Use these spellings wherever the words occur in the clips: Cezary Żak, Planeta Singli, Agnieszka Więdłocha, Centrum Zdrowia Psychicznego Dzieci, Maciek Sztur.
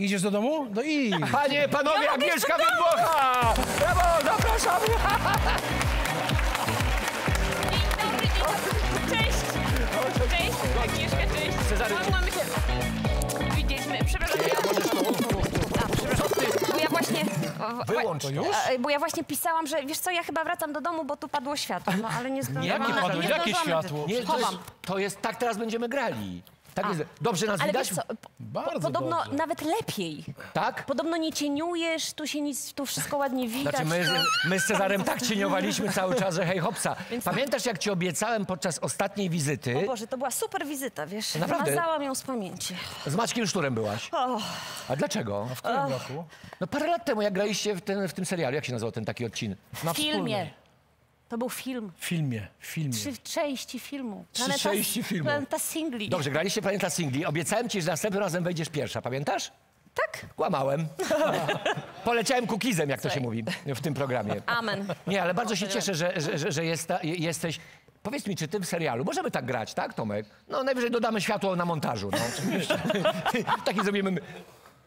Idziesz do domu? No idź. Panie, panowie, ja Agnieszka Więdłocha! Brawo, zapraszam! Dzień dobry, cześć! Cześć, Agnieszka, cześć! Cezary. Mamy się... Widzieliśmy, przepraszam. Wyłącz to już? Bo ja właśnie pisałam, że wiesz co, ja chyba wracam do domu, bo tu padło światło. No ale nie zdążyłam. Jakie światło? Nie, to jest, tak teraz będziemy grali. Tak jest. Dobrze nas ale widać? Wiesz co, bardzo podobno dobrze. Nawet lepiej. Tak? Podobno nie cieniujesz, tu się nic, tu wszystko ładnie widać. Znaczy my z Cezarem tak cieniowaliśmy cały czas, że hej hopsa. Więc pamiętasz jak ci obiecałem podczas ostatniej wizyty? O Boże, to była super wizyta, wiesz. Naprawdę? Mazałam ją z pamięci. Z Maćkiem Szturem byłaś. Oh. A dlaczego? A w którym roku? No parę lat temu jak graliście w tym serialu, jak się nazywał ten taki odcinek? Na filmie. Wspólnej. To był film. W filmie. 3 części filmu. Planeta 3 części filmu. Planeta Singli. Dobrze, graliście Planeta Singli. Obiecałem ci, że następnym razem wejdziesz pierwsza, pamiętasz? Tak. Kłamałem. Poleciałem kukizem, jak to się mówi w tym programie. Amen. Nie, ale bardzo się cieszę, że jesteś... Powiedz mi, czy ty w serialu, możemy tak grać, tak Tomek? No najwyżej dodamy światło na montażu. No, oczywiście. Taki zrobimy...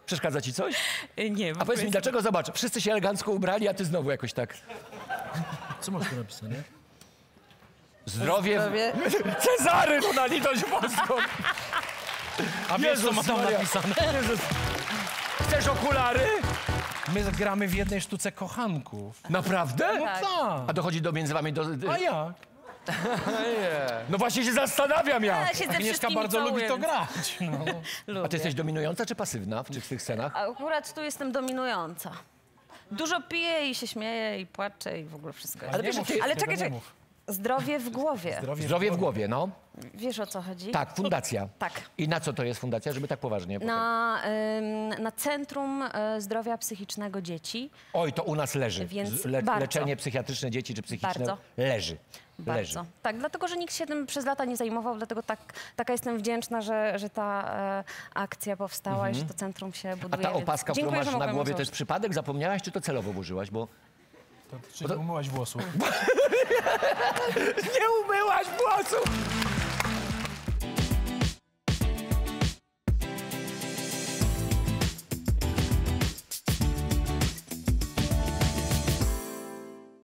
Przeszkadza ci coś? Nie. A powiedz mi, dlaczego, zobacz, wszyscy się elegancko ubrali, a ty znowu jakoś tak... Co masz tu napisane? Zdrowie... Cezary, no na litość boską! A wiesz, co ma tam napisane? Jezus. Chcesz okulary? My gramy w jednej sztuce kochanków. Naprawdę? No tak. A dochodzi do między wami do... A jak? No właśnie się zastanawiam jak. Agnieszka bardzo lubi to grać. No. A ty jesteś dominująca czy pasywna w tych scenach? Akurat tu jestem dominująca. Dużo piję i się śmieje i płacze i w ogóle wszystko. Ale czekaj. Zdrowie w głowie. Zdrowie w głowie, no. Wiesz o co chodzi? Tak, fundacja. Tak. I na co to jest fundacja, żeby tak poważnie? Na Centrum Zdrowia Psychicznego Dzieci. Oj, to u nas leży. Więc leczenie psychiatryczne dzieci czy psychiczne leży. Bardzo. Leży. Tak, dlatego, że nikt się tym przez lata nie zajmował, dlatego taka jestem wdzięczna, że ta akcja powstała i że to centrum się buduje. A ta opaska, którą masz na głowie, to jest przypadek? Zapomniałaś, czy to celowo włożyłaś? Czy nie umyłaś włosów? Nie umyłaś włosów!